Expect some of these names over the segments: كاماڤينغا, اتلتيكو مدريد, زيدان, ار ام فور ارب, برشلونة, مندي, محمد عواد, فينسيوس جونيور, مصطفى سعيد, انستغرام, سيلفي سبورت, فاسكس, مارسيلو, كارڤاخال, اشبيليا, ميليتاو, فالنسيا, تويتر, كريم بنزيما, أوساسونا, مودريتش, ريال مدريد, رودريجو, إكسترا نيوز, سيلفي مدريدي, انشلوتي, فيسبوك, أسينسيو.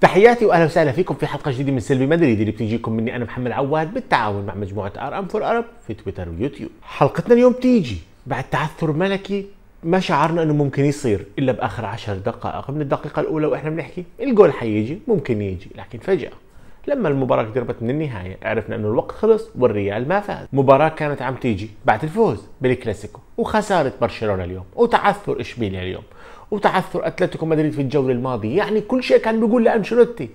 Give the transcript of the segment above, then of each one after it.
تحياتي واهلا وسهلا فيكم في حلقه جديده من سيلفي مدريدي اللي بتجيكم مني انا محمد عواد بالتعاون مع مجموعه ار ام فور ارب في تويتر ويوتيوب. حلقتنا اليوم تيجي بعد تعثر ملكي ما شعرنا انه ممكن يصير الا باخر 10 دقائق من الدقيقه الاولى واحنا بنحكي الجول حيجي ممكن يجي، لكن فجاه لما المباراه قربت من النهايه عرفنا انه الوقت خلص والريال ما فاز. مباراه كانت عم تيجي بعد الفوز بالكلاسيكو وخساره برشلونه اليوم وتعثر اشبيليا اليوم وتعثر اتلتيكو مدريد في الجوله الماضيه، يعني كل شيء كان بيقول لانشلوتي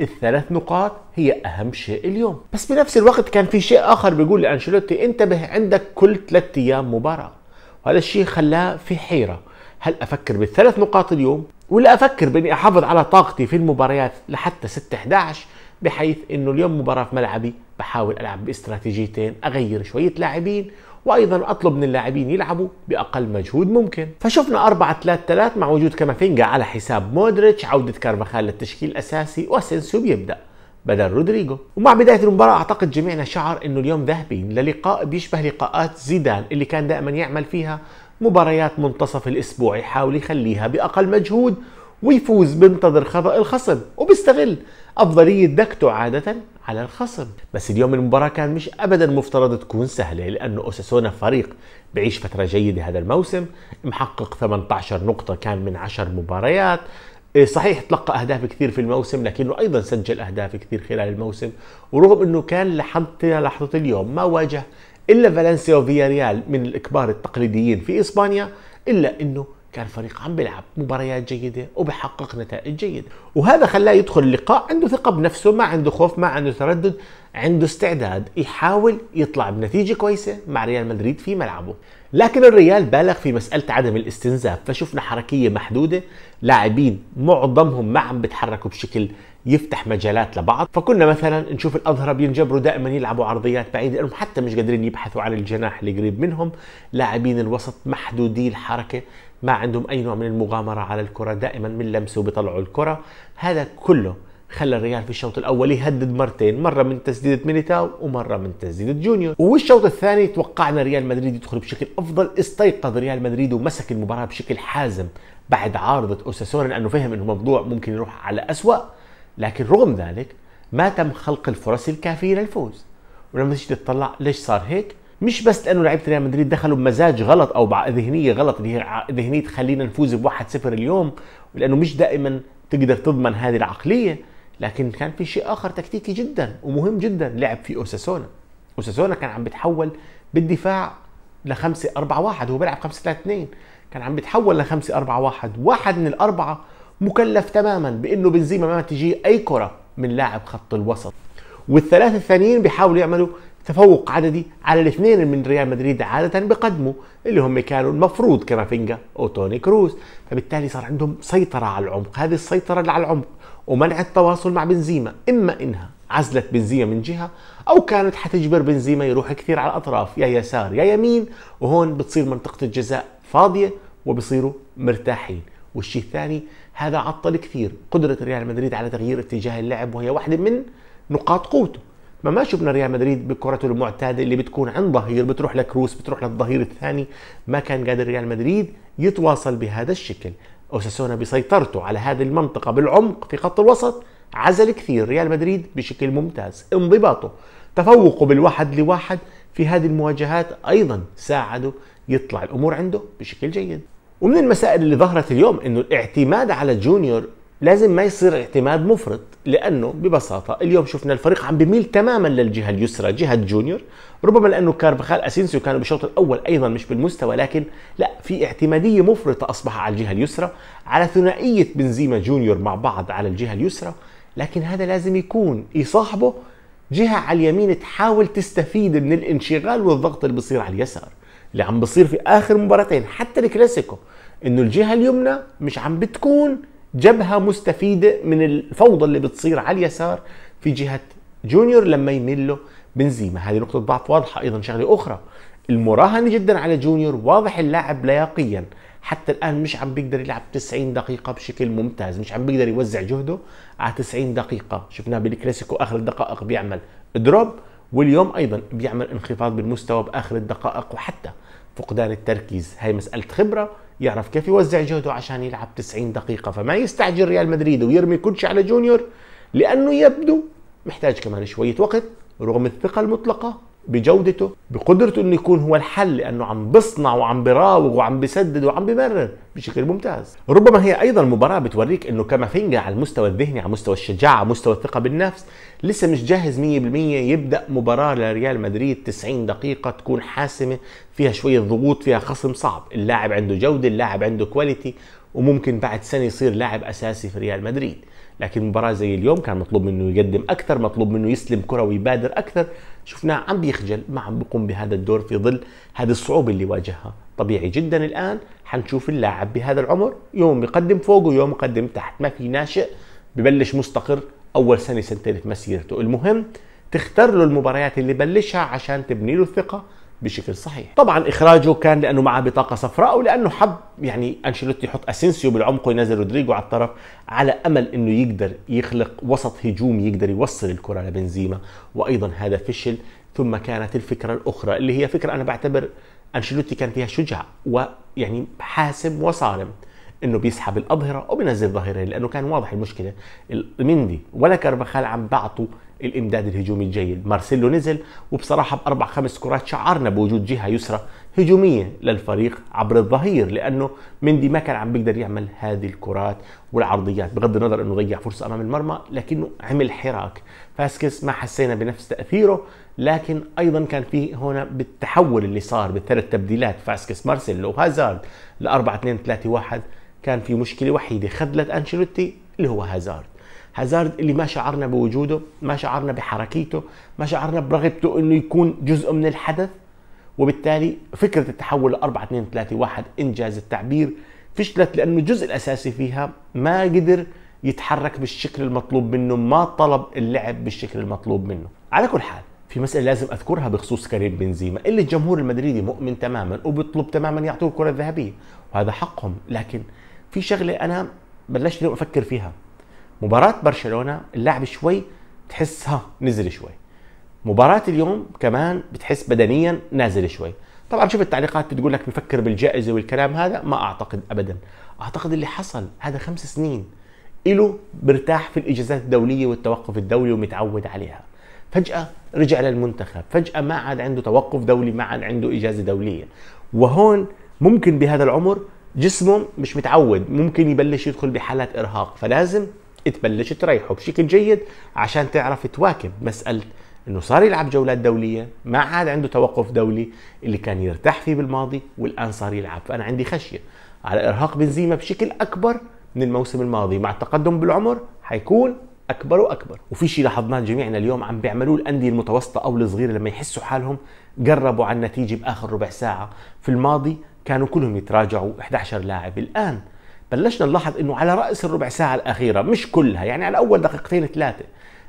الثلاث نقاط هي اهم شيء اليوم، بس بنفس الوقت كان في شيء اخر بيقول لانشلوتي انتبه عندك كل 3 ايام مباراه، وهذا الشيء خلاه في حيره، هل افكر بالثلاث نقاط اليوم ولا افكر باني احافظ على طاقتي في المباريات لحتى 6/11 بحيث انه اليوم مباراه في ملعبي بحاول العب باستراتيجيتين، اغير شويه لاعبين وايضا اطلب من اللاعبين يلعبوا باقل مجهود ممكن. فشفنا 4-3-3 مع وجود كاماڤينغا على حساب مودريتش، عوده كارڤاخال للتشكيل الاساسي وأسينسيو بيبدا بدل رودريجو. ومع بدايه المباراه اعتقد جميعنا شعر انه اليوم ذاهبين للقاء بيشبه لقاءات زيدان اللي كان دائما يعمل فيها مباريات منتصف الاسبوع، يحاول يخليها باقل مجهود ويفوز بينتظر خطأ الخصم وبيستغل افضليه دكته عاده على الخصم. بس اليوم المباراه كان مش ابدا مفترض تكون سهله، لانه أوساسونا فريق بعيش فتره جيده هذا الموسم، محقق 18 نقطه كان من 10 مباريات، صحيح تلقى اهداف كثير في الموسم لكنه ايضا سجل اهداف كثير خلال الموسم، ورغم انه كان لحتى لحظه اليوم ما واجه الا فالنسيا وفياريال من الكبار التقليديين في اسبانيا، الا انه كان فريق عم بيلعب مباريات جيدة وبحقق نتائج جيدة، وهذا خلاه يدخل اللقاء عنده ثقة بنفسه، ما عنده خوف، ما عنده تردد، عنده استعداد يحاول يطلع بنتيجة كويسة مع ريال مدريد في ملعبه. لكن الريال بالغ في مسألة عدم الاستنزاف، فشفنا حركية محدودة، لاعبين معظمهم ما عم بيتحركوا بشكل يفتح مجالات لبعض، فكنا مثلا نشوف الأظهرة بينجبروا دائما يلعبوا عرضيات بعيدة لأنهم حتى مش قادرين يبحثوا عن الجناح اللي قريب منهم، لاعبين الوسط محدودي الحركة، ما عندهم أي نوع من المغامرة على الكرة، دائما من لمسه بيطلعوا الكرة. هذا كله خلى الريال في الشوط الأول يهدد مرتين، مرة من تسديدة ميليتاو ومرة من تسديدة جونيور. والشوط الثاني توقعنا ريال مدريد يدخل بشكل أفضل، استيقظ ريال مدريد ومسك المباراة بشكل حازم بعد عارضة أوساسونا، لأنه فهم أنه الموضوع ممكن يروح على أسوأ، لكن رغم ذلك ما تم خلق الفرص الكافية للفوز. ولما تيجي تطلع ليش صار هيك؟ مش بس لانه لعيبه ريال مدريد دخلوا بمزاج غلط او بذهنيه غلط اللي هي ذهنيه خلينا نفوز ب1-0 اليوم، لانه مش دائما تقدر تضمن هذه العقليه، لكن كان في شيء اخر تكتيكي جدا ومهم جدا لعب فيه أوساسونا. أوساسونا كان عم بيتحول بالدفاع ل 5-4-1، هو بيلعب 5-3-2، كان عم بيتحول ل 5-4-1، واحد من الاربعه مكلف تماما بانه بنزيما ما تجيه اي كره من لاعب خط الوسط، والثلاثه الثانيين بيحاولوا يعملوا تفوق عددي على الاثنين من ريال مدريد عادة بقدموا، اللي هم كانوا المفروض كامافينغا وتوني كروز، فبالتالي صار عندهم سيطرة على العمق. هذه السيطرة اللي على العمق ومنع التواصل مع بنزيما، إما إنها عزلت بنزيما من جهة أو كانت حتجبر بنزيما يروح كثير على الأطراف، يا يسار يا يمين، وهون بتصير منطقة الجزاء فاضية وبصيروا مرتاحين. والشيء الثاني هذا عطل كثير قدرة ريال مدريد على تغيير اتجاه اللعب، وهي واحدة من نقاط قوته. ما شفنا ريال مدريد بكرته المعتاده اللي بتكون عند ظهير بتروح لكروس بتروح للظهير الثاني، ما كان قادر ريال مدريد يتواصل بهذا الشكل. أوساسونا بسيطرته على هذه المنطقه بالعمق في خط الوسط عزل كثير ريال مدريد بشكل ممتاز، انضباطه تفوقه بال1-1 في هذه المواجهات ايضا ساعده يطلع الامور عنده بشكل جيد. ومن المسائل اللي ظهرت اليوم انه الاعتماد على جونيور لازم ما يصير اعتماد مفرط، لانه ببساطه اليوم شفنا الفريق عم بميل تماما للجهه اليسرى، جهه جونيور، ربما لانه كارفخال أسينسيو كانوا بالشوط الاول ايضا مش بالمستوى، لكن لا في اعتماديه مفرطه اصبح على الجهه اليسرى، على ثنائيه بنزيما جونيور مع بعض على الجهه اليسرى، لكن هذا لازم يكون يصاحبه جهه على اليمين تحاول تستفيد من الانشغال والضغط اللي بصير على اليسار، اللي عم بصير في اخر مباراتين حتى الكلاسيكو، انه الجهه اليمنى مش عم بتكون جبهة مستفيدة من الفوضى اللي بتصير على اليسار في جهة جونيور لما يميل له بنزيما. هذه نقطة ضعف واضحة. أيضا شغلة أخرى المراهنة جدا على جونيور، واضح اللاعب لياقيا حتى الآن مش عم بيقدر يلعب 90 دقيقة بشكل ممتاز، مش عم بيقدر يوزع جهده على 90 دقيقة، شفناه بالكلاسيكو آخر الدقائق بيعمل دروب، واليوم أيضا بيعمل انخفاض بالمستوى بآخر الدقائق وحتى فقدان التركيز. هاي مسألة خبرة، يعرف كيف يوزع جهده عشان يلعب 90 دقيقة، فما يستعجل ريال مدريد ويرمي كل شيء على جونيور، لأنه يبدو محتاج كمان شوية وقت رغم الثقة المطلقة بجودته، بقدرته انه يكون هو الحل، لانه عم بصنع وعم براوغ وعم بسدد وعم بمرر بشكل ممتاز. ربما هي ايضا مباراة بتوريك انه كامافينجا على المستوى الذهني، على مستوى الشجاعة، على مستوى الثقة بالنفس، لسه مش جاهز 100% يبدا مباراة لريال مدريد 90 دقيقة تكون حاسمة، فيها شوية ضغوط، فيها خصم صعب، اللاعب عنده جودة، اللاعب عنده كواليتي، وممكن بعد سنة يصير لاعب اساسي في ريال مدريد. لكن مباراة زي اليوم كان مطلوب منه يقدم اكثر، مطلوب منه يسلم كرة ويبادر اكثر، شفناه عم بيخجل، ما عم بيقوم بهذا الدور في ظل هذه الصعوبة اللي واجهها. طبيعي جدا الآن حنشوف اللاعب بهذا العمر يوم بيقدم فوق ويوم بيقدم تحت، ما في ناشئ ببلش مستقر أول سنة سنتين في مسيرته. المهم تختار له المباريات اللي بلشها عشان تبني له الثقة بشكل صحيح. طبعا اخراجه كان لانه معه بطاقه صفراء، ولانه حب يعني انشلوتي يحط اسينسيو بالعمق وينزل رودريجو على الطرف على امل انه يقدر يخلق وسط هجومي يقدر يوصل الكره لبنزيما، وايضا هذا فشل. ثم كانت الفكره الاخرى اللي هي فكره انا بعتبر انشلوتي كان فيها شجاع ويعني حاسم وصارم، انه بيسحب الاظهره وبينزل ظهيرين، لانه كان واضح المشكله مندي ولا كارڤاخال عم بعطوا الامداد الهجومي الجيد. مارسيلو نزل وبصراحه باربع خمس كرات شعرنا بوجود جهه يسرى هجوميه للفريق عبر الظهير، لانه مندي ما كان عم بيقدر يعمل هذه الكرات والعرضيات، بغض النظر انه ضيع فرصه امام المرمى، لكنه عمل حراك. فاسكس ما حسينا بنفس تاثيره، لكن ايضا كان فيه هنا بالتحول اللي صار بالثلاث تبديلات فاسكس مارسيلو وهازارد ل 4-2-3-1 كان في مشكله وحيده خذلت انشيلوتي اللي هو هازارد. هازارد اللي ما شعرنا بوجوده، ما شعرنا بحركيته، ما شعرنا برغبته انه يكون جزء من الحدث، وبالتالي فكره التحول ل 4-2-3-1 انجاز التعبير فشلت، لانه الجزء الاساسي فيها ما قدر يتحرك بالشكل المطلوب منه، ما طلب اللعب بالشكل المطلوب منه. على كل حال في مسألة لازم أذكرها بخصوص كريم بنزيما اللي الجمهور المدريدي مؤمن تماما وبيطلب تماما يعطوه الكرة الذهبية، وهذا حقهم. لكن في شغلة أنا بلشت اليوم أفكر فيها، مباراة برشلونة اللاعب شوي تحسها نزل شوي، مباراة اليوم كمان بتحس بدنيا نازل شوي. طبعا شوف التعليقات بتقول لك بفكر بالجائزة والكلام هذا، ما أعتقد أبدا. أعتقد اللي حصل هذا 5 سنين إله برتاح في الإجازات الدولية والتوقف الدولي ومتعود عليها، فجأة رجع للمنتخب، فجأة ما عاد عنده توقف دولي، ما عاد عنده إجازة دولية، وهون ممكن بهذا العمر جسمه مش متعود، ممكن يبلش يدخل بحالات إرهاق، فلازم تبلش تريحه بشكل جيد عشان تعرف تواكب مسألة إنه صار يلعب جولات دولية، ما عاد عنده توقف دولي اللي كان يرتاح فيه بالماضي، والآن صار يلعب. فأنا عندي خشية على إرهاق بنزيما بشكل أكبر من الموسم الماضي، مع التقدم بالعمر حيكون اكبر واكبر. وفي شيء لاحظناه جميعنا اليوم عم بيعملوه الانديه المتوسطه او الصغيره لما يحسوا حالهم قربوا على النتيجه باخر ربع ساعه، في الماضي كانوا كلهم يتراجعوا 11 لاعب، الان بلشنا نلاحظ انه على راس الربع ساعه الاخيره، مش كلها يعني، على اول دقيقتين ثلاثه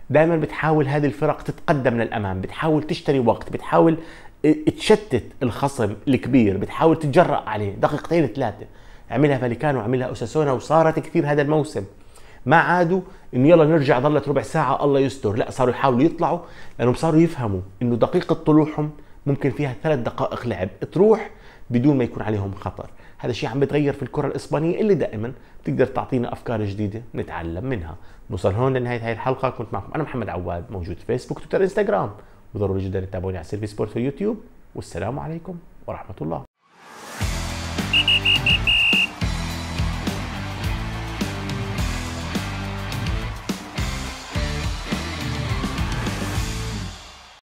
دائما بتحاول هذه الفرق تتقدم للامام، بتحاول تشتري وقت، بتحاول تشتت الخصم الكبير، بتحاول تتجرأ عليه دقيقتين ثلاثه. عملها فاليكانو، عملها أوساسونا، وصارت كثير هذا الموسم. ما عادوا انه يلا نرجع ضلت ربع ساعه الله يستر، لا صاروا يحاولوا يطلعوا، لانهم صاروا يفهموا انه دقيقه طلوعهم ممكن فيها 3 دقائق لعب تروح بدون ما يكون عليهم خطر. هذا الشيء عم بتغير في الكره الاسبانيه اللي دائما بتقدر تعطينا افكار جديده نتعلم منها. نوصل هون لنهايه هاي الحلقه، كنت معكم انا محمد عواد، موجود فيسبوك تويتر انستغرام، وضروري جدا تتابعوني على سيلفي سبورت في اليوتيوب، والسلام عليكم ورحمه الله.